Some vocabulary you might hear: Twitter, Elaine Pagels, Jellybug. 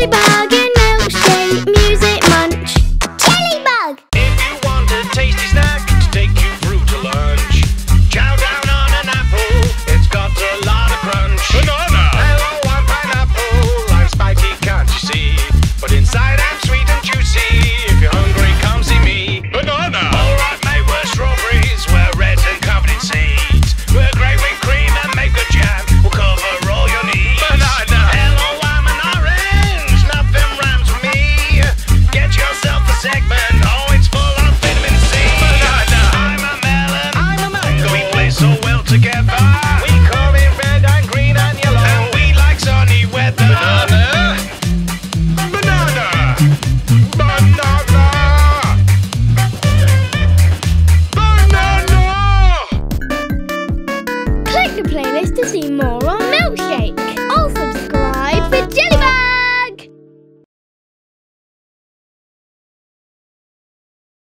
Jellybug and